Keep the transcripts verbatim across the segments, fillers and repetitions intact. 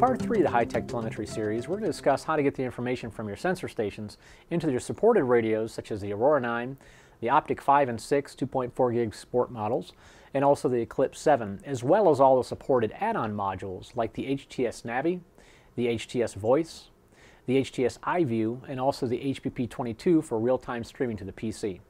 part three of the Hitec Telemetry series, we're going to discuss how to get the information from your sensor stations into your supported radios such as the Aurora nine, the Optic five and six two point four gig sport models, and also the Eclipse seven, as well as all the supported add-on modules like the H T S Navi, the H T S Voice, the H T S iView, and also the H P P twenty-two for real-time streaming to the P C.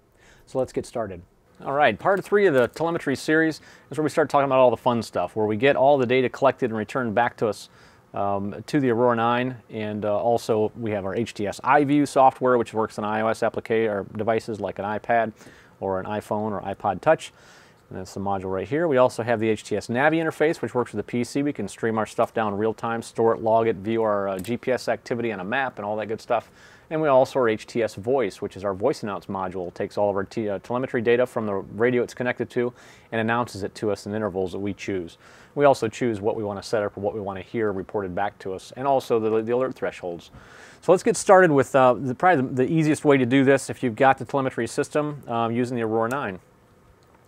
So let's get started. All right, part three of the telemetry series is where we start talking about all the fun stuff, where we get all the data collected and returned back to us um, to the Aurora nine, and uh, also we have our H T S iView software, which works on iOS application or devices like an iPad or an iPhone or iPod Touch. And that's the module right here. We also have the H T S Navi interface, which works with the P C. We can stream our stuff down real time, store it, log it, view our uh, G P S activity on a map and all that good stuff. And we also have H T S Voice, which is our voice announce module. It takes all of our t uh, telemetry data from the radio it's connected to and announces it to us in intervals that we choose. We also choose what we want to set up or what we want to hear reported back to us, and also the, the alert thresholds. So let's get started with uh, the, probably the easiest way to do this if you've got the telemetry system um, using the Aurora nine.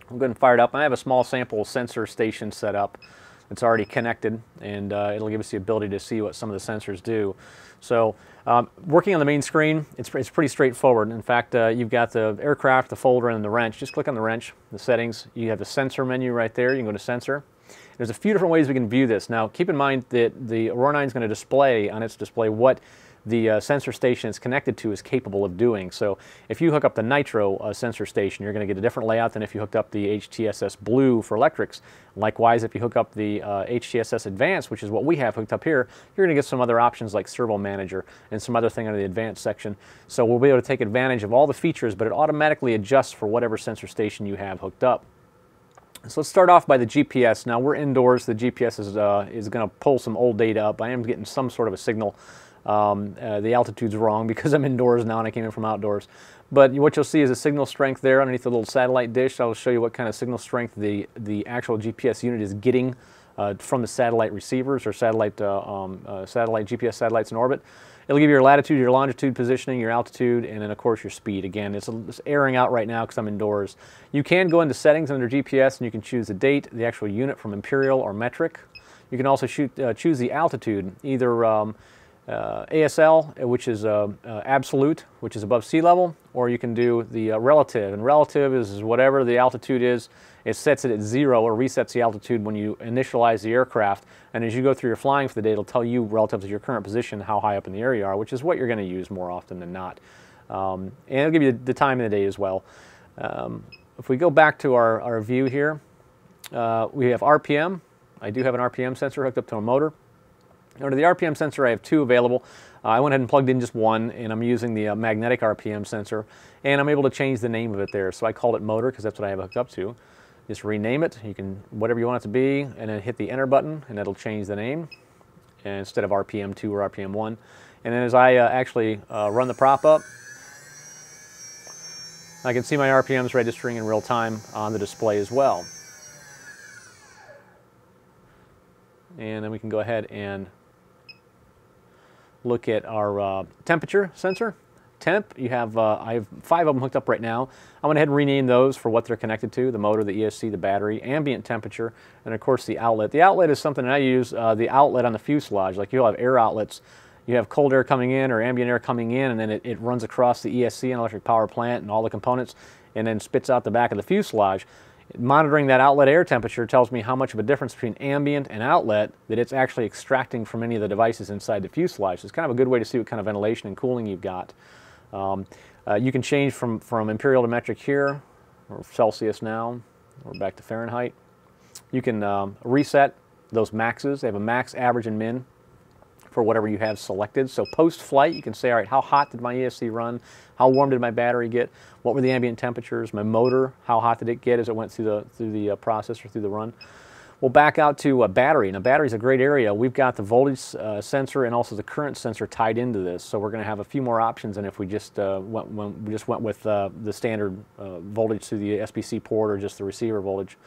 I'm going to fire it up, and I have a small sample sensor station set up that's already connected, and uh, it'll give us the ability to see what some of the sensors do. So um, working on the main screen, it's, it's pretty straightforward. In fact, uh, you've got the aircraft, the folder, and the wrench. Just click on the wrench, the settings. You have the sensor menu right there. You can go to sensor. There's a few different ways we can view this. Now keep in mind that the Aurora nine is going to display on its display what the uh, sensor station it's connected to is capable of doing. So if you hook up the Nitro uh, sensor station, you're going to get a different layout than if you hooked up the H T S S Blue for electrics. Likewise, if you hook up the uh, H T S S Advanced, which is what we have hooked up here, you're going to get some other options like Servo Manager and some other thing under the Advanced section. So we'll be able to take advantage of all the features, but it automatically adjusts for whatever sensor station you have hooked up. So let's start off by the G P S. Now we're indoors. The G P S is, uh, is going to pull some old data up. I am getting some sort of a signal. Um, uh, the altitude's wrong because I'm indoors now and I came in from outdoors. But what you'll see is a signal strength there underneath the little satellite dish. I'll show you what kind of signal strength the, the actual G P S unit is getting uh, from the satellite receivers or satellite, uh, um, uh, satellite G P S satellites in orbit. It'll give you your latitude, your longitude, positioning, your altitude, and then of course your speed. Again, it's, it's airing out right now because I'm indoors. You can go into settings under G P S and you can choose the date, the actual unit from imperial or metric. You can also shoot, uh, choose the altitude, either um, Uh, A S L, which is uh, uh, absolute, which is above sea level, or you can do the uh, relative, and relative is whatever the altitude is. It sets it at zero or resets the altitude when you initialize the aircraft, and as you go through your flying for the day, it'll tell you relative to your current position how high up in the air you are, which is what you're going to use more often than not. Um, and it'll give you the time of the day as well. Um, if we go back to our, our view here, uh, we have R P M. I do have an R P M sensor hooked up to a motor. Under the R P M sensor, I have two available. Uh, I went ahead and plugged in just one, and I'm using the uh, magnetic R P M sensor, and I'm able to change the name of it there. So I called it motor because that's what I have hooked up to. Just rename it. You can whatever you want it to be, and then hit the enter button, and that'll change the name, and instead of R P M two or R P M one. And then as I uh, actually uh, run the prop up, I can see my R P Ms registering in real time on the display as well. And then we can go ahead and look at our uh, temperature sensor. Temp, you have, uh, I have five of them hooked up right now. I went ahead and renamed those for what they're connected to, the motor, the E S C, the battery, ambient temperature, and of course the outlet. The outlet is something I use, uh, the outlet on the fuselage, like you'll have air outlets. You have cold air coming in or ambient air coming in, and then it, it runs across the E S C and electric power plant and all the components, and then spits out the back of the fuselage. Monitoring that outlet air temperature tells me how much of a difference between ambient and outlet that it's actually extracting from any of the devices inside the fuselage. So it's kind of a good way to see what kind of ventilation and cooling you've got. Um, uh, you can change from, from imperial to metric here, or Celsius now, or back to Fahrenheit. You can um, reset those maxes. They have a max, average, and min for whatever you have selected. So post-flight, you can say, all right, how hot did my E S C run? How warm did my battery get? What were the ambient temperatures? My motor, how hot did it get as it went through the through the uh, process or through the run? We'll back out to a battery. Now, battery is a great area. We've got the voltage uh, sensor and also the current sensor tied into this. So we're going to have a few more options than if we just uh, went when we just went with uh, the standard uh, voltage through the S B C port or just the receiver voltage.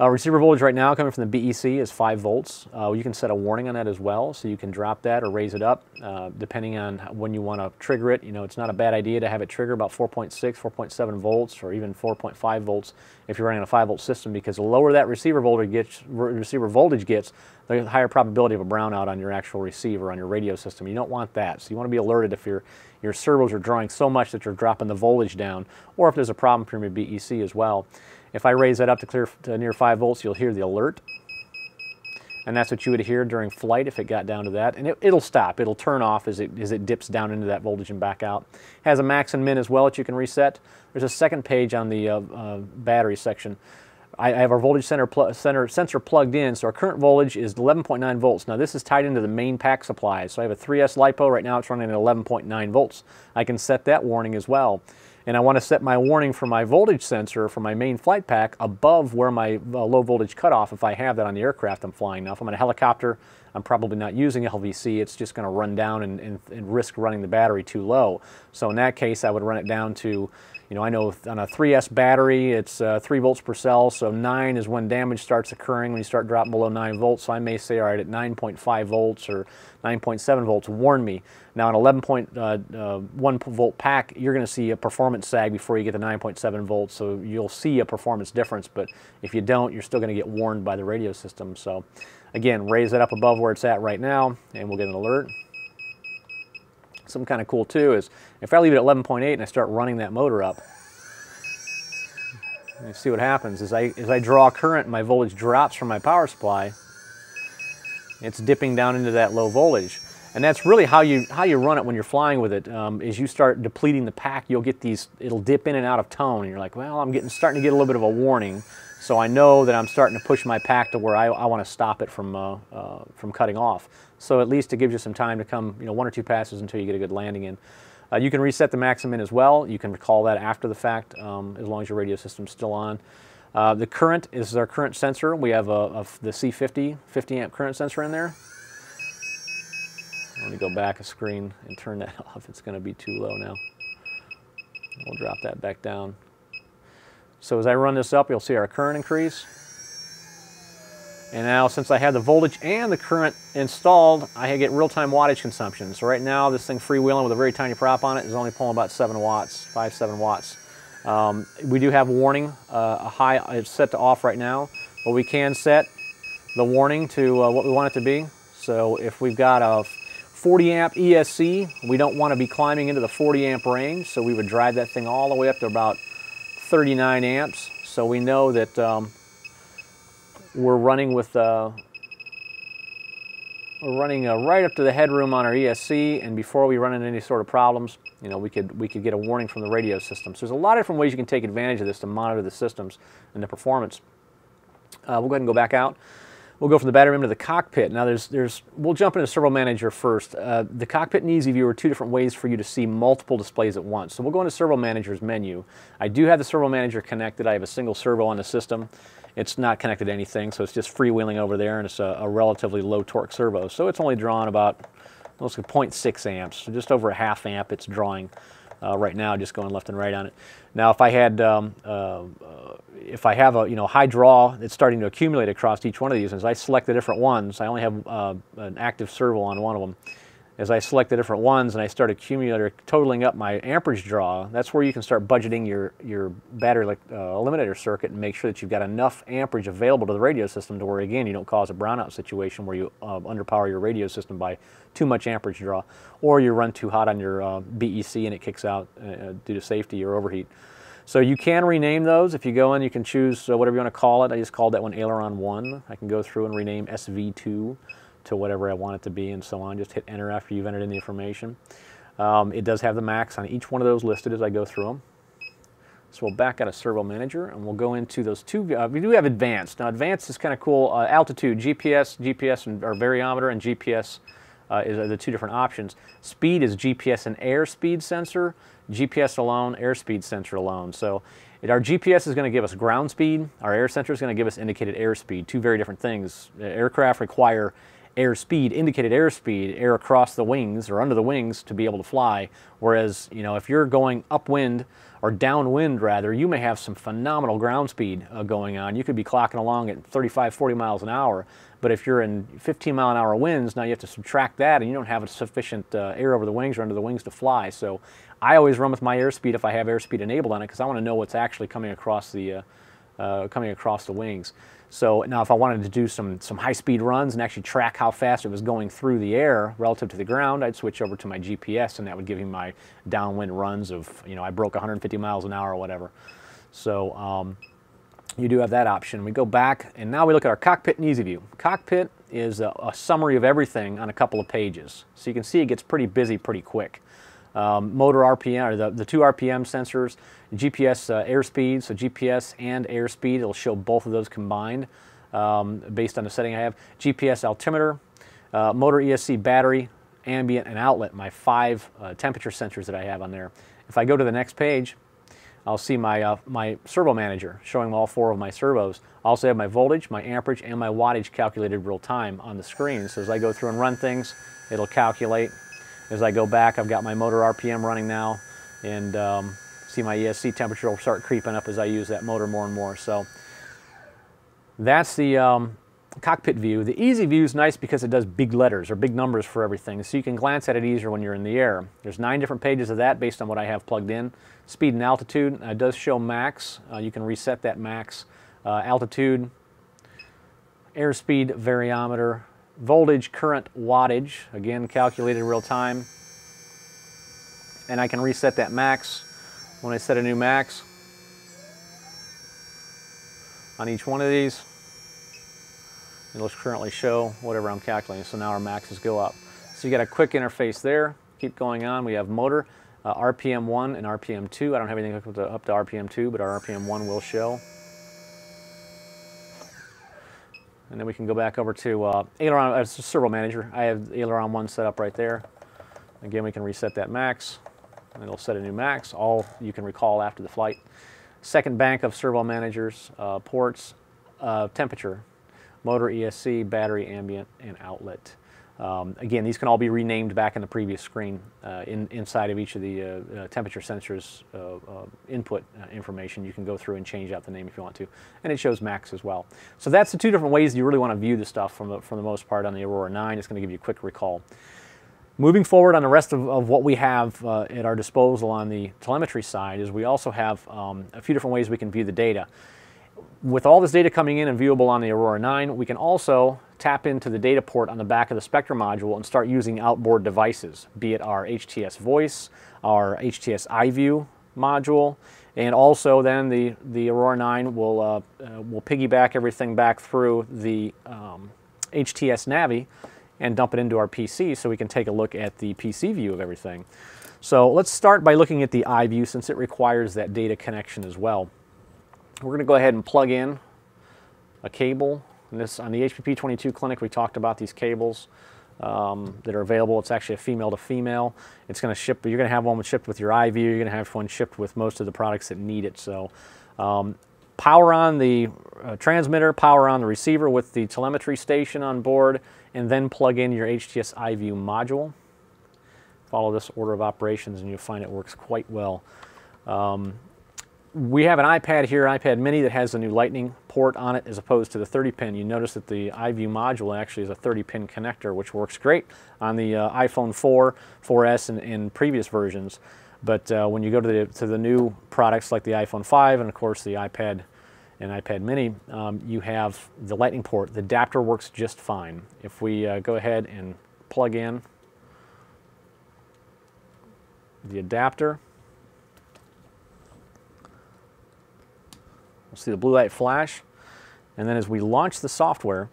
Uh, receiver voltage right now coming from the B E C is five volts. Uh, you can set a warning on that as well, so you can drop that or raise it up uh, depending on when you want to trigger it. You know, it's not a bad idea to have it trigger about four point six, four point seven volts or even four point five volts if you're running a five volt system, because the lower that receiver voltage gets, receiver voltage gets, the higher probability of a brownout on your actual receiver, on your radio system. You don't want that, so you want to be alerted if your, your servos are drawing so much that you're dropping the voltage down, or if there's a problem from your B E C as well. If I raise that up to clear to near five volts, you'll hear the alert. And that's what you would hear during flight if it got down to that. And it, it'll stop. It'll turn off as it, as it dips down into that voltage and back out. It has a max and min as well that you can reset. There's a second page on the uh, uh, battery section. I have our voltage center, pl center sensor plugged in, so our current voltage is eleven point nine volts. Now this is tied into the main pack supply, so I have a three S LiPo, right now it's running at eleven point nine volts. I can set that warning as well. And I want to set my warning for my voltage sensor for my main flight pack above where my uh, low voltage cutoff, if I have that on the aircraft I'm flying now. If I'm on a helicopter, I'm probably not using L V C, it's just going to run down and, and, and risk running the battery too low. So in that case, I would run it down to, you know, I know on a three S battery, it's uh, three volts per cell, so nine is when damage starts occurring when you start dropping below nine volts. So I may say, all right, at nine point five volts or nine point seven volts, warn me. Now an eleven point one volt pack, you're going to see a performance sag before you get to nine point seven volts, so you'll see a performance difference, but if you don't, you're still going to get warned by the radio system. So again, raise that up above where it's at right now, and we'll get an alert. Something kind of cool too is if I leave it at eleven point eight and I start running that motor up, and see what happens as I, as I draw current, my voltage drops from my power supply. It's dipping down into that low voltage. And that's really how you, how you run it when you're flying with it. Um, as you start depleting the pack, you'll get these, it'll dip in and out of tone. And you're like, well, I'm getting, starting to get a little bit of a warning. So I know that I'm starting to push my pack to where I, I want to stop it from, uh, uh, from cutting off. So at least it gives you some time to come, you know, one or two passes until you get a good landing in. Uh, you can reset the maximum in as well. You can recall that after the fact, um, as long as your radio system's still on. Uh, the current is our current sensor. We have a, a, the C fifty, fifty amp current sensor in there. Let me go back a screen and turn that off. It's going to be too low now. We'll drop that back down. So as I run this up, you'll see our current increase. And now since I have the voltage and the current installed, I get real-time wattage consumption. So right now this thing freewheeling with a very tiny prop on it is only pulling about seven watts, five, seven watts. Um, we do have warning, uh, a high, it's set to off right now, but we can set the warning to uh, what we want it to be. So if we've got a forty amp E S C, we don't want to be climbing into the forty amp range, so we would drive that thing all the way up to about thirty-nine amps, so we know that um, we're running with uh, we're running uh, right up to the headroom on our E S C, and before we run into any sort of problems, you know, we could we could get a warning from the radio system. So there's a lot of different ways you can take advantage of this to monitor the systems and the performance. Uh, we'll go ahead and go back out. We'll go from the battery room to the cockpit. Now there's, there's, we'll jump into Servo Manager first. Uh, the cockpit and EasyView are two different ways for you to see multiple displays at once. So we'll go into Servo Manager's menu. I do have the Servo Manager connected. I have a single servo on the system. It's not connected to anything, so it's just freewheeling over there, and it's a, a relatively low torque servo. So it's only drawing about, let's say zero point six amps, so just over a half amp it's drawing. Uh, right now, just going left and right on it. Now, if I had, um, uh, uh, if I have a, you know, high draw, it's starting to accumulate across each one of these. As I select the different ones, I only have uh, an active servo on one of them. As I select the different ones and I start accumulating, totaling up my amperage draw, that's where you can start budgeting your, your battery uh, eliminator circuit and make sure that you've got enough amperage available to the radio system to where, again, you don't cause a brownout situation where you uh, underpower your radio system by too much amperage draw, or you run too hot on your uh, B E C and it kicks out uh, due to safety or overheat. So you can rename those. If you go in, you can choose uh, whatever you want to call it. I just called that one Aileron one. I can go through and rename S V two. To whatever I want it to be and so on. Just hit enter after you've entered in the information. Um, it does have the max on each one of those listed as I go through them. So we'll back out of Servo Manager and we'll go into those two. Uh, we do have Advanced. Now Advanced is kind of cool. Uh, altitude, G P S, G P S and, or variometer, and G P S uh, is, are the two different options. Speed is G P S and airspeed sensor. G P S alone, airspeed sensor alone. So it, our G P S is going to give us ground speed. Our air sensor is going to give us indicated airspeed. Two very different things. Aircraft require airspeed, indicated airspeed, air across the wings or under the wings to be able to fly. Whereas, you know, if you're going upwind or downwind rather, you may have some phenomenal ground speed uh, going on. You could be clocking along at thirty-five, forty miles an hour, but if you're in fifteen mile an hour winds, now you have to subtract that and you don't have sufficient uh, air over the wings or under the wings to fly. So I always run with my airspeed if I have airspeed enabled on it, because I want to know what's actually coming across the uh, Uh, coming across the wings. So now if I wanted to do some some high-speed runs and actually track how fast it was going through the air relative to the ground, I'd switch over to my G P S, and that would give me my downwind runs of, you know, I broke one hundred fifty miles an hour or whatever. So um, you do have that option. We go back and now we look at our cockpit and easy view. Cockpit is a, a summary of everything on a couple of pages, so you can see it gets pretty busy pretty quick. Um, motor R P M, or the, the two R P M sensors, G P S uh, airspeed, so G P S and airspeed, it'll show both of those combined um, based on the setting I have. G P S altimeter, uh, motor E S C battery, ambient and outlet, my five uh, temperature sensors that I have on there. If I go to the next page, I'll see my, uh, my servo manager showing all four of my servos. I also have my voltage, my amperage, and my wattage calculated real time on the screen. So as I go through and run things, it'll calculate. As I go back, I've got my motor R P M running now, and um, see my E S C temperature will start creeping up as I use that motor more and more. So that's the um, cockpit view. The easy view is nice because it does big letters or big numbers for everything, so you can glance at it easier when you're in the air. There's nine different pages of that based on what I have plugged in. Speed and altitude, uh, it does show max. Uh, you can reset that max. Uh, altitude, airspeed, variometer, voltage, current, wattage, again calculated real time, and I can reset that max when I set a new max on each one of these. It'll currently show whatever I'm calculating, so now our maxes go up. So you got a quick interface there. Keep going on, we have motor, uh, R P M one and R P M two. I don't have anything up to, up to R P M two, but our R P M one will show. And then we can go back over to uh, aileron, uh, servo manager. I have aileron one set up right there. Again, we can reset that max, and it'll set a new max, all you can recall after the flight. Second bank of servo managers, uh, ports, uh, temperature, motor E S C, battery, ambient, and outlet. Um, again, these can all be renamed back in the previous screen uh, in, inside of each of the uh, uh, temperature sensors uh, uh, input uh, information. You can go through and change out the name if you want to, and it shows max as well. So that's the two different ways you really want to view the stuff from the, from the most part on the Aurora nine. It's going to give you a quick recall. Moving forward on the rest of, of what we have uh, at our disposal on the telemetry side is we also have um, a few different ways we can view the data. With all this data coming in and viewable on the Aurora nine, we can also tap into the data port on the back of the Spectra module and start using outboard devices, be it our H T S Voice, our H T S iView module, and also then the, the Aurora nine will, uh, uh, will piggyback everything back through the um, H T S Navi and dump it into our P C so we can take a look at the P C view of everything. So let's start by looking at the iView since it requires that data connection as well. We're going to go ahead and plug in a cable. And this, on the H P P twenty-two clinic, we talked about these cables um, that are available. It's actually a female to female. It's going to ship, you're going to have one shipped with your iView. You're going to have one shipped with most of the products that need it. So um, power on the uh, transmitter, power on the receiver with the telemetry station on board, and then plug in your H T S iView module. Follow this order of operations and you'll find it works quite well. Um, We have an iPad here, iPad mini, that has a new Lightning port on it as opposed to the thirty pin. You notice that the iView module actually is a thirty pin connector, which works great on the uh, iPhone four, four S, and, and previous versions. But uh, when you go to the, to the new products like the iPhone five and, of course, the iPad and iPad mini, um, you have the Lightning port. The adapter works just fine. If we uh, go ahead and plug in the adapter, we'll see the blue light flash, and then as we launch the software,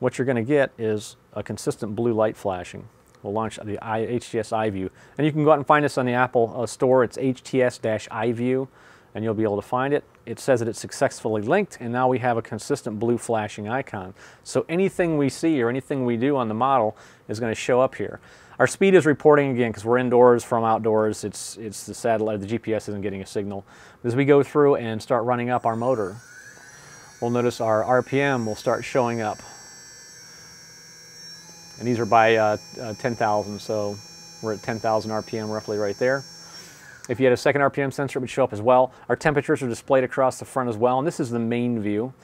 what you're going to get is a consistent blue light flashing. We'll launch the H T S iView, and you can go out and find this on the Apple uh, store. It's H T S iView, and you'll be able to find it. It says that it's successfully linked, and now we have a consistent blue flashing icon. So anything we see or anything we do on the model is going to show up here. Our speed is reporting again because we're indoors from outdoors. It's, it's the satellite, the G P S isn't getting a signal. As we go through and start running up our motor, we'll notice our R P M will start showing up. and these are by uh, uh, ten thousand, so we're at ten thousand R P M roughly right there. If you had a second R P M sensor, it would show up as well. Our temperatures are displayed across the front as well, and this is the main view.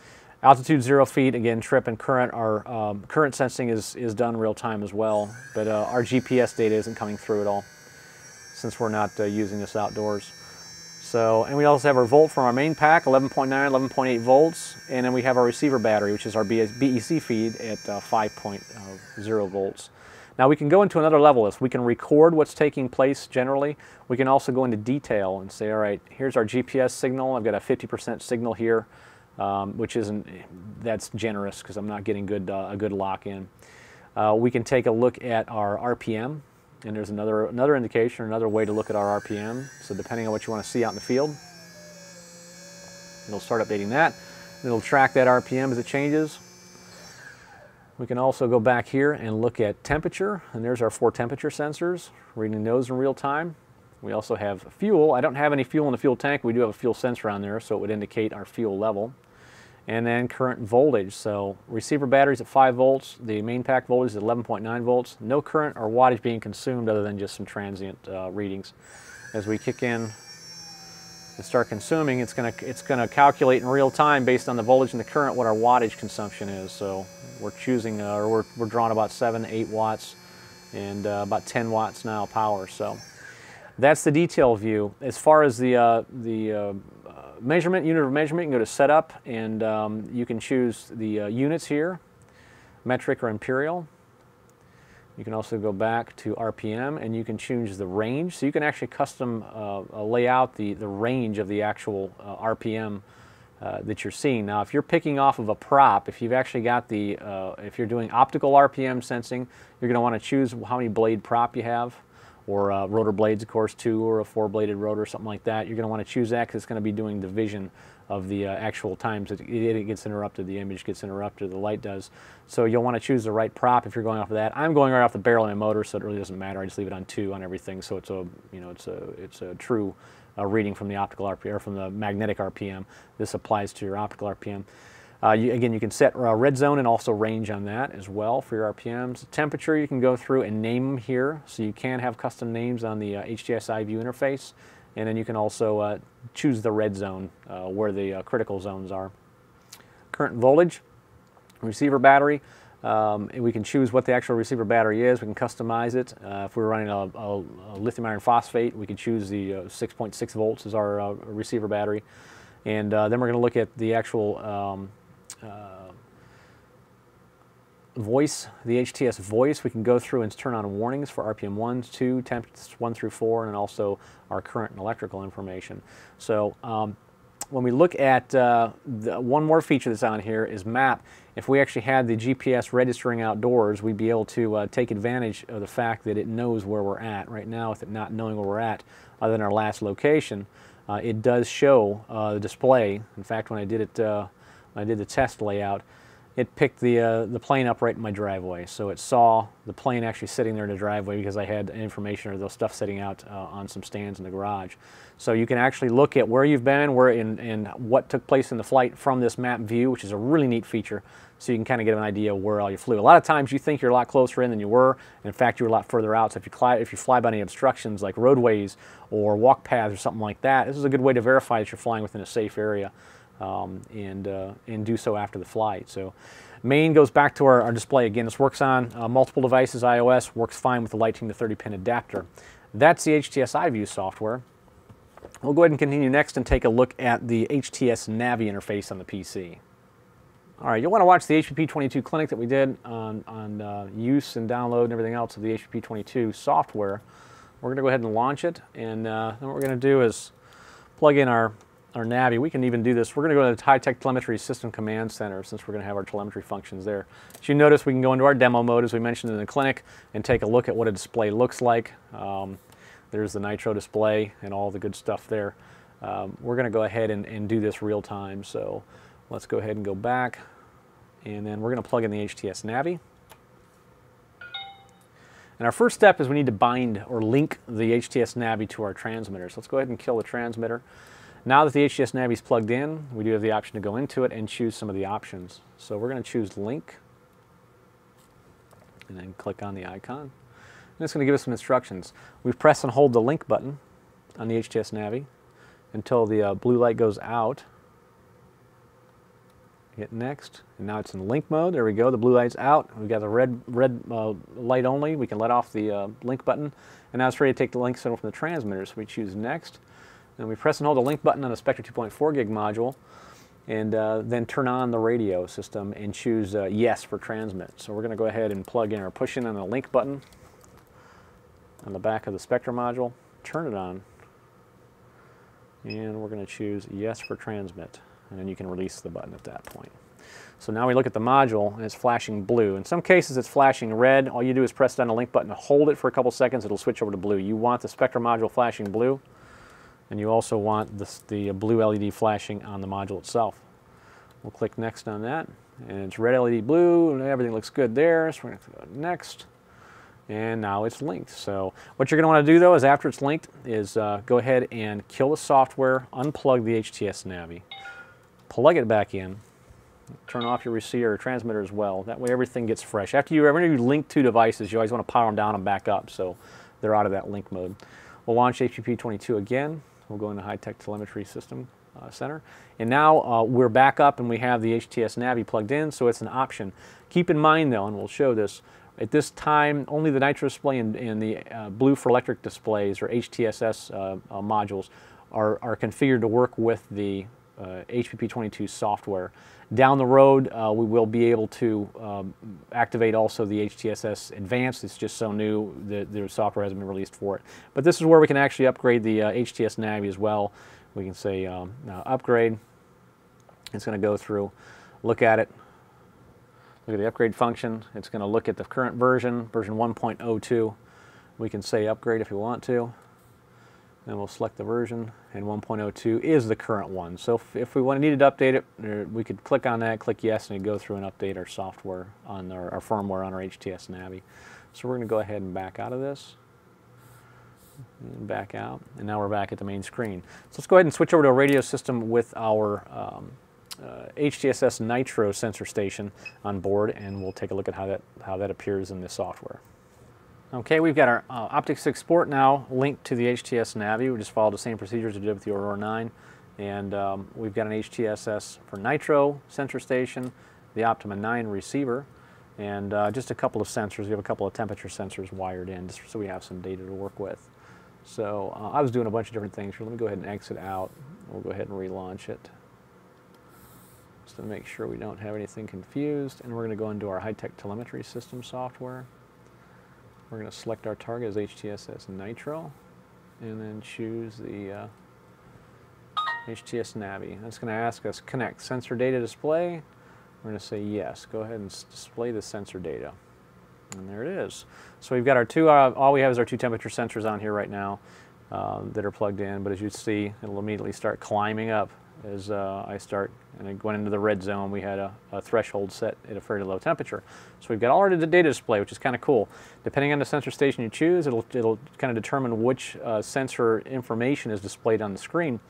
Altitude zero feet, again, trip and current. Our um, current sensing is, is done real time as well, but uh, our G P S data isn't coming through at all since we're not uh, using this outdoors. So, and we also have our volt from our main pack, eleven point nine, eleven point eight volts, and then we have our receiver battery, which is our B E C feed at uh, five point zero volts. Now we can go into another level. This, we can record what's taking place generally. We can also go into detail and say, all right, here's our G P S signal. I've got a fifty percent signal here, um, which isn't, that's generous because I'm not getting good uh, a good lock in. Uh, we can take a look at our R P M, and there's another, another indication, another way to look at our R P M. So depending on what you want to see out in the field, it'll start updating that. It'll track that R P M as it changes. We can also go back here and look at temperature, and there's our four temperature sensors, reading those in real time. We also have fuel. I don't have any fuel in the fuel tank. We do have a fuel sensor on there, so it would indicate our fuel level. And then current voltage. So receiver batteries at five volts, the main pack voltage is at eleven point nine volts. No current or wattage being consumed other than just some transient uh, readings. As we kick in and start consuming, it's gonna, it's gonna calculate in real time based on the voltage and the current what our wattage consumption is. So we're choosing, uh, or we're, we're drawing about seven, eight watts and uh, about ten watts now power. So that's the detail view. As far as the, uh, the uh, measurement, unit of measurement, you can go to setup and um, you can choose the uh, units here, metric or imperial. You can also go back to R P M and you can change the range. So you can actually custom uh, lay out the, the range of the actual uh, R P M uh, that you're seeing. Now, if you're picking off of a prop, if you've actually got the, uh, if you're doing optical R P M sensing, you're gonna wanna choose how many blade prop you have, or uh, rotor blades, of course, two or a four-bladed rotor, something like that. You're gonna wanna choose that because it's gonna be doing division of the uh, actual times it, it gets interrupted, the image gets interrupted, the light does. So you'll want to choose the right prop if you're going off of that. I'm going right off the barrel of my motor, so it really doesn't matter. I just leave it on two on everything, so it's a you know it's a it's a true uh, reading from the optical R P M or from the magnetic R P M. This applies to your optical R P M. Uh, you, again, you can set uh, red zone and also range on that as well for your R P Ms. The temperature you can go through and name them here, so you can have custom names on the uh, H T S iView interface. And then you can also uh, choose the red zone, uh, where the uh, critical zones are. Current voltage, receiver battery, um, and we can choose what the actual receiver battery is. We can customize it. Uh, if we were running a, a, a lithium iron phosphate, we could choose the six point six uh, volts as our uh, receiver battery. And uh, then we're going to look at the actual um, uh, voice, the H T S voice. We can go through and turn on warnings for R P M one, two, temps one through four, and also our current and electrical information. So um, when we look at uh, the, one more feature that's on here is map. If we actually had the G P S registering outdoors, we'd be able to uh, take advantage of the fact that it knows where we're at. Right now, with it not knowing where we're at other than our last location, uh, it does show uh, the display. In fact, when I did it, uh, when I did the test layout, it picked the, uh, the plane up right in my driveway. So it saw the plane actually sitting there in the driveway because I had information or those stuff sitting out uh, on some stands in the garage. So you can actually look at where you've been, where in, and what took place in the flight from this map view, which is a really neat feature. So you can kind of get an idea of where all you flew. A lot of times you think you're a lot closer in than you were. In fact, you were a lot further out. So if you fly, if you fly by any obstructions like roadways or walk paths or something like that, this is a good way to verify that you're flying within a safe area. Um, and, uh, and do so after the flight. So main goes back to our, our display. Again, this works on uh, multiple devices, iOS, works fine with the Lightning, the thirty pin adapter. That's the H T S iView software. We'll go ahead and continue next and take a look at the H T S Navi interface on the P C. All right, you'll want to watch the H P P twenty-two clinic that we did on, on uh, use and download and everything else of the H P P twenty-two software. We're going to go ahead and launch it, and uh, then what we're going to do is plug in our Our Navi. We can even do this. We're going to go to the Hitec Telemetry System Command Center since we're going to have our telemetry functions there. As you notice, we can go into our demo mode, as we mentioned in the clinic, and take a look at what a display looks like. Um, there's the Nitro display and all the good stuff there. Um, we're going to go ahead and, and do this real time. So let's go ahead and go back, and then we're going to plug in the H T S Navi. And our first step is we need to bind or link the H T S Navi to our transmitter. So let's go ahead and kill the transmitter. Now that the H T S Navi is plugged in, we do have the option to go into it and choose some of the options. So we're going to choose link. and then click on the icon. And it's going to give us some instructions. We press and hold the link button on the H T S Navi until the uh, blue light goes out. Hit next, and now it's in link mode. There we go, the blue light's out. We've got the red red uh, light only. We can let off the uh, link button, and now it's ready to take the link signal from the transmitter. So we choose next, and we press and hold the link button on the Spectra two point four gig module, and uh, then turn on the radio system and choose uh, yes for transmit. So we're gonna go ahead and plug in or push in on the link button on the back of the Spectra module, turn it on, and we're gonna choose yes for transmit. And then you can release the button at that point. So now we look at the module, and it's flashing blue. In some cases, it's flashing red. All you do is press down the link button, hold it for a couple seconds, it'll switch over to blue. You want the Spectra module flashing blue, and you also want this, the blue L E D flashing on the module itself. We'll click next on that, and it's red L E D blue, and everything looks good there, so we're going to go next. And now it's linked. So what you're going to want to do, though, is after it's linked, is uh, go ahead and kill the software, unplug the H T S Navi. Plug it back in, turn off your receiver or transmitter as well. That way everything gets fresh. After you, whenever you link two devices, you always want to power them down and back up so they're out of that link mode. We'll launch H P P twenty-two again. We'll go into Hitec Telemetry System uh, Center. And now uh, we're back up and we have the H T S Navi plugged in, so it's an option. Keep in mind though, and we'll show this, at this time, only the Nitro display and, and the uh, blue for electric displays or H T S S uh, uh, modules are, are configured to work with the Uh, H P P twenty-two software. Down the road, uh, we will be able to um, activate also the H T S S Advanced. It's just so new that the software hasn't been released for it. But this is where we can actually upgrade the uh, H T S Navi as well. We can say um, uh, upgrade. It's going to go through, look at it, look at the upgrade function. It's going to look at the current version, version one point oh two. We can say upgrade if we want to. And we'll select the version, and one point oh two is the current one. So if, if we want needed to update it, we could click on that, click yes, and it'd go through and update our software on our, our firmware on our H T S Navi. So we're going to go ahead and back out of this, and back out, and now we're back at the main screen. So let's go ahead and switch over to a radio system with our um, uh, H T S S Nitro sensor station on board, and we'll take a look at how that how that appears in the software. Okay, we've got our uh, Optic six Sport now linked to the H T S Navi. We just followed the same procedures we did with the Aurora nine. And um, we've got an H T S S for Nitro sensor station, the Optima nine receiver, and uh, just a couple of sensors. We have a couple of temperature sensors wired in, just so we have some data to work with. So uh, I was doing a bunch of different things here. Let me go ahead and exit out. We'll go ahead and relaunch it, just to make sure we don't have anything confused. And we're going to go into our Hitec Telemetry System software. We're going to select our target as H T S S Nitro, and then choose the uh, H T S Navi. That's going to ask us, connect sensor data display. We're going to say yes. Go ahead and display the sensor data. And there it is. So we've got our two, uh, all we have is our two temperature sensors on here right now uh, that are plugged in, but as you see, it'll immediately start climbing up as uh, I start, and it went into the red zone. We had a, a threshold set at a fairly low temperature. So we've got all our data display, which is kind of cool. Depending on the sensor station you choose, it'll, it'll kind of determine which uh, sensor information is displayed on the screen.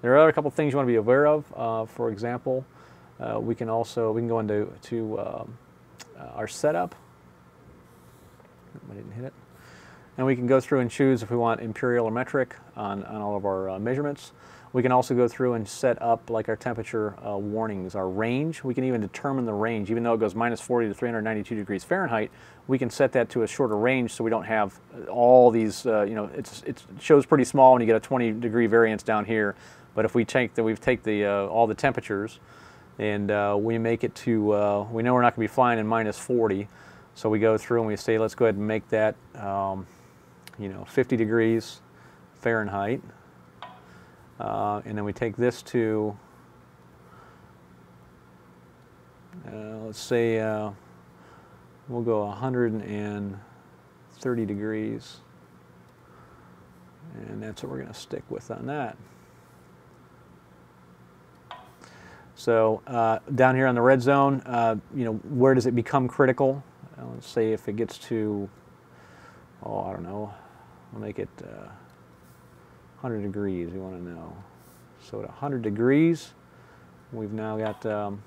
There are a couple things you want to be aware of. Uh, for example, uh, we can also, we can go into to, um, uh, our setup. I didn't hit it. And we can go through and choose if we want imperial or metric on, on all of our uh, measurements. We can also go through and set up like our temperature uh, warnings, our range. We can even determine the range. Even though it goes minus forty to three hundred ninety-two degrees Fahrenheit, we can set that to a shorter range so we don't have all these, uh, you know, it's, it shows pretty small when you get a twenty degree variance down here. But if we take the, we've take the, uh, all the temperatures and uh, we make it to, uh, we know we're not going to be flying in minus forty. So we go through and we say, let's go ahead and make that, um, you know, fifty degrees Fahrenheit. Uh, and then we take this to, uh, let's say, uh, we'll go one hundred thirty degrees, and that's what we're going to stick with on that. So uh, down here on the red zone, uh, you know, where does it become critical? Uh, let's say if it gets to, oh, I don't know, we'll make it Uh, one hundred degrees we want to know. So at one hundred degrees, we've now got um,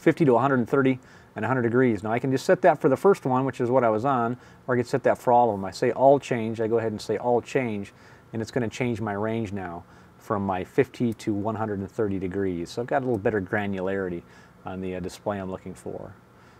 fifty to one hundred thirty and one hundred degrees. Now I can just set that for the first one, which is what I was on, or I can set that for all of them. I say all change, I go ahead and say all change, and it's going to change my range now from my fifty to one hundred thirty degrees. So I've got a little better granularity on the uh, display I'm looking for.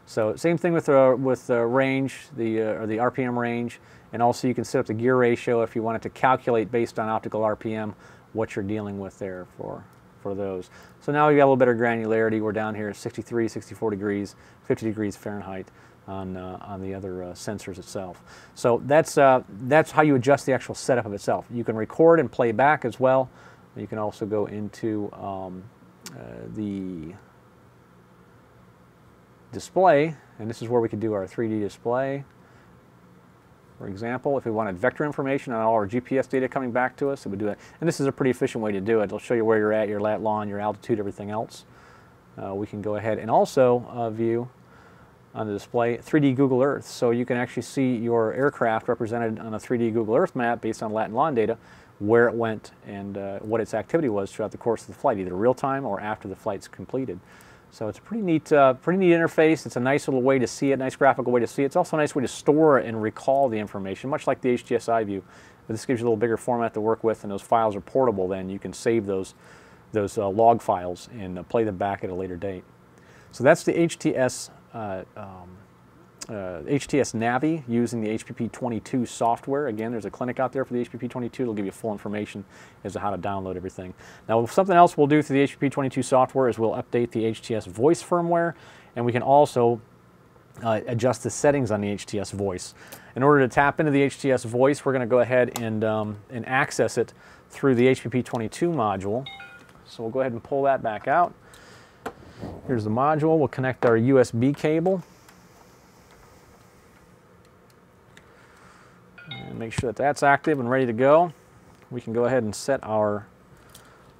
So same thing with the uh, with the range, the uh, or the R P M range, and also you can set up the gear ratio if you wanted to calculate based on optical R P M what you're dealing with there for for those. So now we've got a little better granularity. We're down here at sixty-three, sixty-four degrees, fifty degrees Fahrenheit on uh, on the other uh, sensors itself. So that's uh, that's how you adjust the actual setup of itself. You can record and play back as well. You can also go into um, uh, the display, and this is where we can do our three D display. For example, if we wanted vector information on all our G P S data coming back to us, it would do that. And this is a pretty efficient way to do it. It'll show you where you're at, your lat long, your altitude, everything else. Uh, we can go ahead and also uh, view on the display three D Google Earth. So you can actually see your aircraft represented on a three D Google Earth map based on lat and long data, where it went and uh, what its activity was throughout the course of the flight, either real time or after the flight's completed. So it's a pretty neat, uh, pretty neat interface. It's a nice little way to see it, nice graphical way to see it. It's also a nice way to store and recall the information, much like the H T S iView. But this gives you a little bigger format to work with, and those files are portable then. You can save those, those uh, log files and uh, play them back at a later date. So that's the H T S, uh, um, uh, H T S Navi using the H P P twenty-two software. Again, there's a clinic out there for the H P P twenty-two. It'll give you full information as to how to download everything. Now, something else we'll do through the H P P twenty-two software is we'll update the H T S Voice firmware, and we can also uh, adjust the settings on the H T S Voice. In order to tap into the H T S Voice, we're going to go ahead and, um, and access it through the H P P twenty-two module. So we'll go ahead and pull that back out. Here's the module. We'll connect our U S B cable. And make sure that that's active and ready to go. We can go ahead and set our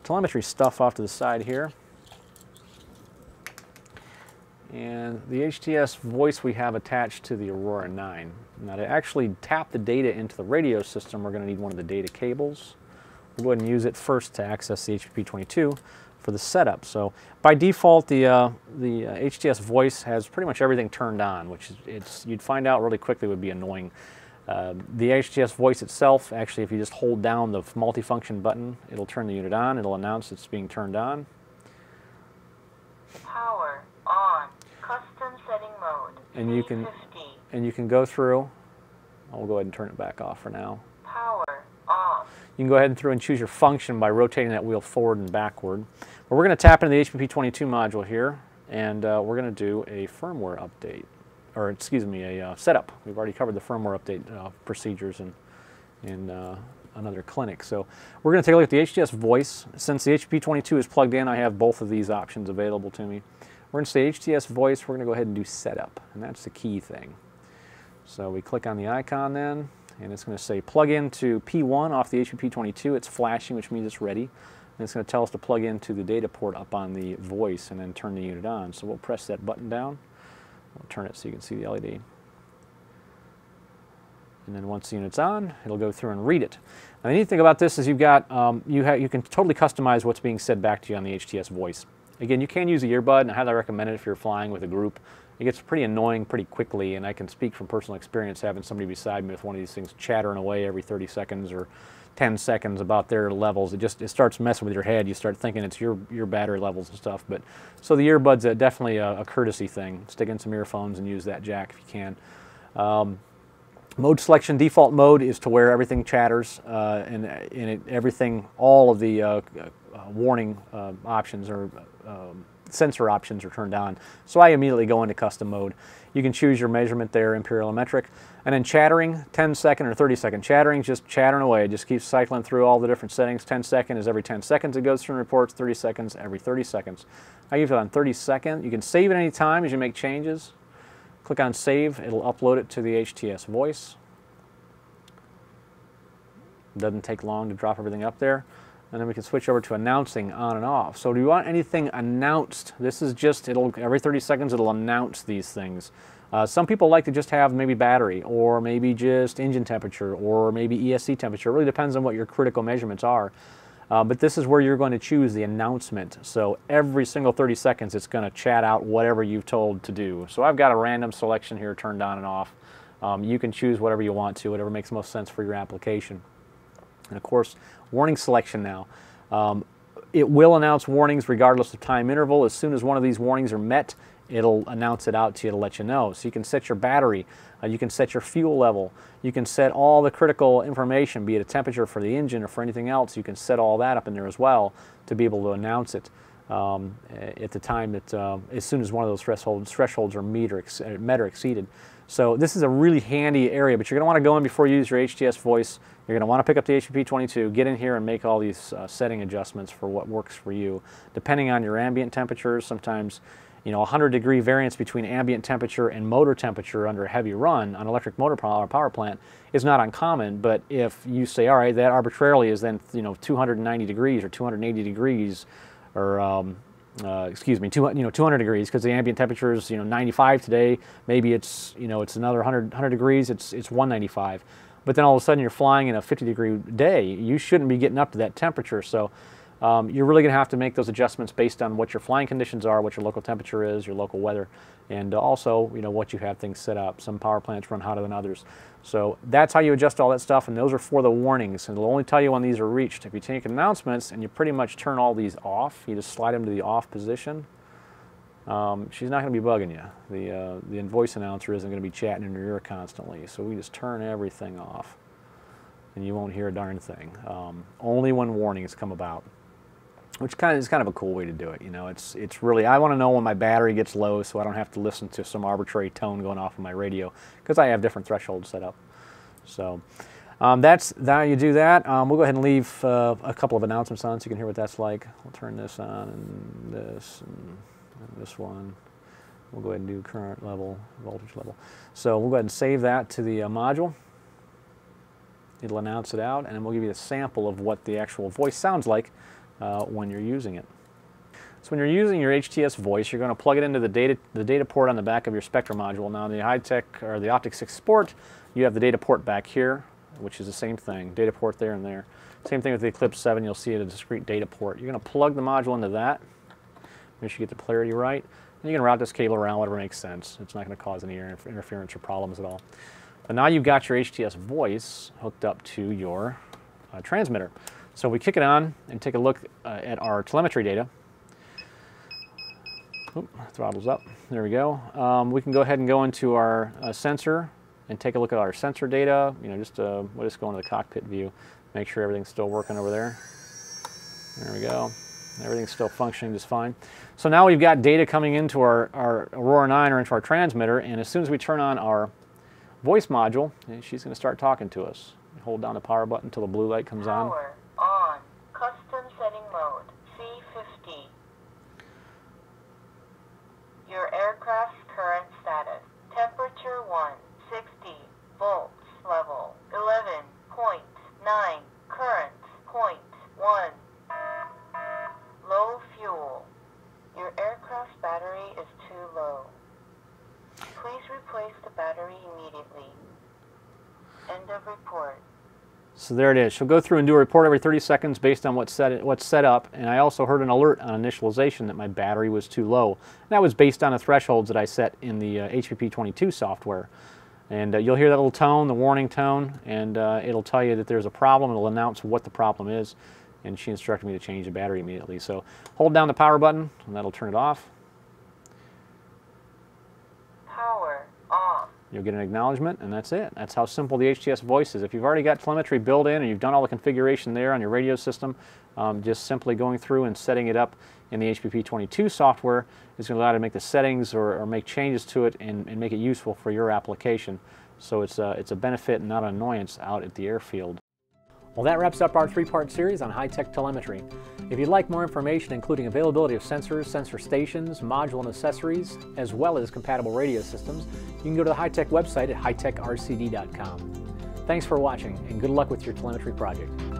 telemetry stuff off to the side here. And the H T S Voice we have attached to the Aurora nine. Now, to actually tap the data into the radio system, we're going to need one of the data cables. We'll go ahead and use it first to access the H P P twenty-two. For the setup. So by default, the uh, the uh, H T S Voice has pretty much everything turned on, which is, it's you'd find out really quickly would be annoying. Uh, the H T S Voice itself, actually, if you just hold down the multifunction button, it'll turn the unit on. It'll announce it's being turned on. Power on. Custom setting mode. And you can and you can go through. I'll go ahead and turn it back off for now. Power. You can go ahead and through and choose your function by rotating that wheel forward and backward. But we're going to tap into the H P P twenty-two module here, and uh, we're going to do a firmware update, or excuse me, a uh, setup. We've already covered the firmware update uh, procedures in, in uh, another clinic. So we're going to take a look at the H T S Voice. Since the H P P twenty-two is plugged in, I have both of these options available to me. We're going to say H T S Voice. We're going to go ahead and do setup, and that's the key thing. So we click on the icon then. And it's going to say plug into P one off the H P P twenty-two. It's flashing, which means it's ready. And it's going to tell us to plug into the data port up on the Voice and then turn the unit on. So we'll press that button down. We'll turn it so you can see the L E D. And then once the unit's on, it'll go through and read it. Now, the neat thing about this is you've got, um, you, ha you can totally customize what's being said back to you on the H T S Voice. Again, you can use a earbud, and I highly recommend it if you're flying with a group. It gets pretty annoying pretty quickly, and I can speak from personal experience having somebody beside me with one of these things chattering away every thirty seconds or ten seconds about their levels. It just it starts messing with your head. You start thinking it's your your battery levels and stuff. But so the earbud's are definitely a, a courtesy thing. Stick in some earphones and use that jack if you can. Um, mode selection, default mode is to where everything chatters uh, and and it, everything, all of the uh, uh, warning uh, options are. Um, sensor options are turned on. So I immediately go into custom mode. You can choose your measurement there, imperial metric. And then chattering, ten second or thirty second chattering, just chattering away. It just keeps cycling through all the different settings. ten second is every ten seconds it goes through and reports, thirty seconds every thirty seconds. I give it on thirty second. You can save it any time as you make changes. Click on save, it'll upload it to the H T S Voice. It doesn't take long to drop everything up there. And then we can switch over to announcing on and off. So do you want anything announced? This is just, it'll every thirty seconds it'll announce these things. Uh, some people like to just have maybe battery, or maybe just engine temperature, or maybe E S C temperature. It really depends on what your critical measurements are. Uh, but this is where you're going to choose the announcement. So every single thirty seconds, it's going to chat out whatever you've told to do. So I've got a random selection here turned on and off. Um, you can choose whatever you want to, whatever makes most sense for your application. And of course, warning selection now. Um, it will announce warnings regardless of time interval. As soon as one of these warnings are met, it'll announce it out to you to let you know. So you can set your battery, uh, you can set your fuel level, you can set all the critical information, be it a temperature for the engine or for anything else. You can set all that up in there as well to be able to announce it um, at the time that, uh, as soon as one of those thresholds, thresholds are met or, ex met or exceeded. So this is a really handy area, but you're going to want to go in before you use your H T S Voice. You're going to want to pick up the H P P twenty-two, get in here and make all these uh, setting adjustments for what works for you, depending on your ambient temperatures. Sometimes, you know, one hundred degree variance between ambient temperature and motor temperature under a heavy run on electric motor power, power plant is not uncommon, but if you say, all right, that arbitrarily is then, you know, two hundred ninety degrees or two hundred eighty degrees or, um, Uh, excuse me, two hundred, you know, two hundred degrees, because the ambient temperature is, you know, ninety-five today. Maybe it's, you know, it's another one hundred, one hundred degrees. It's it's one ninety-five, but then all of a sudden you're flying in a fifty degree day. You shouldn't be getting up to that temperature. So um, you're really going to have to make those adjustments based on what your flying conditions are, what your local temperature is, your local weather, and also, you know, what you have things set up. Some power plants run hotter than others. So that's how you adjust all that stuff, and those are for the warnings, and it'll only tell you when these are reached. If you take announcements and you pretty much turn all these off, you just slide them to the off position, um, she's not going to be bugging you. The, uh, the voice announcer isn't going to be chatting in your ear constantly, so we just turn everything off, and you won't hear a darn thing. Um, only when warnings come about, which kind of is kind of a cool way to do it. You know, it's it's really, I want to know when my battery gets low so I don't have to listen to some arbitrary tone going off of my radio, because I have different thresholds set up. So um, that's how you do that. Um, we'll go ahead and leave uh, a couple of announcements on so you can hear what that's like. We'll turn this on and this and, and this one. We'll go ahead and do current level, voltage level. So we'll go ahead and save that to the uh, module. It'll announce it out, and then we'll give you a sample of what the actual voice sounds like Uh, when you're using it. So when you're using your H T S Voice, you're going to plug it into the data, the data port on the back of your Spectra module. Now, the Hitec or the Optic six Sport, you have the data port back here, which is the same thing. Data port there and there. Same thing with the Eclipse seven. You'll see it a discrete data port. You're going to plug the module into that. Make sure you get the polarity right. And you can route this cable around whatever makes sense. It's not going to cause any interference or problems at all. But now you've got your H T S Voice hooked up to your uh, transmitter. So we kick it on and take a look uh, at our telemetry data. Oop, throttle's up. There we go. Um, we can go ahead and go into our uh, sensor and take a look at our sensor data. You know, just uh, we'll just go into the cockpit view, make sure everything's still working over there. There we go. Everything's still functioning just fine. So now we've got data coming into our, our Aurora nine or into our transmitter, and as soon as we turn on our voice module, she's going to start talking to us. Hold down the power button until the blue light comes on. On custom setting mode C fifty. Your aircraft's current status: temperature one sixty, volts level eleven point nine, current zero point one. Low fuel. Your aircraft's battery is too low. Please replace the battery immediately. End of report. So there it is. She'll go through and do a report every thirty seconds based on what's set, what's set up. And I also heard an alert on initialization that my battery was too low. And that was based on the thresholds that I set in the uh, H P P twenty-two software. And uh, you'll hear that little tone, the warning tone, and uh, it'll tell you that there's a problem. It'll announce what the problem is. And she instructed me to change the battery immediately. So hold down the power button, and that'll turn it off. Power off. You'll get an acknowledgement, and that's it. That's how simple the H T S Voice is. If you've already got telemetry built in and you've done all the configuration there on your radio system, um, just simply going through and setting it up in the H P P twenty-two software is going to allow you to make the settings or, or make changes to it and, and make it useful for your application. So it's a, it's a benefit and not an annoyance out at the airfield. Well, that wraps up our three-part series on high-tech telemetry. If you'd like more information, including availability of sensors, sensor stations, module and accessories, as well as compatible radio systems, you can go to the Hitec website at hitec R C D dot com. Thanks for watching, and good luck with your telemetry project.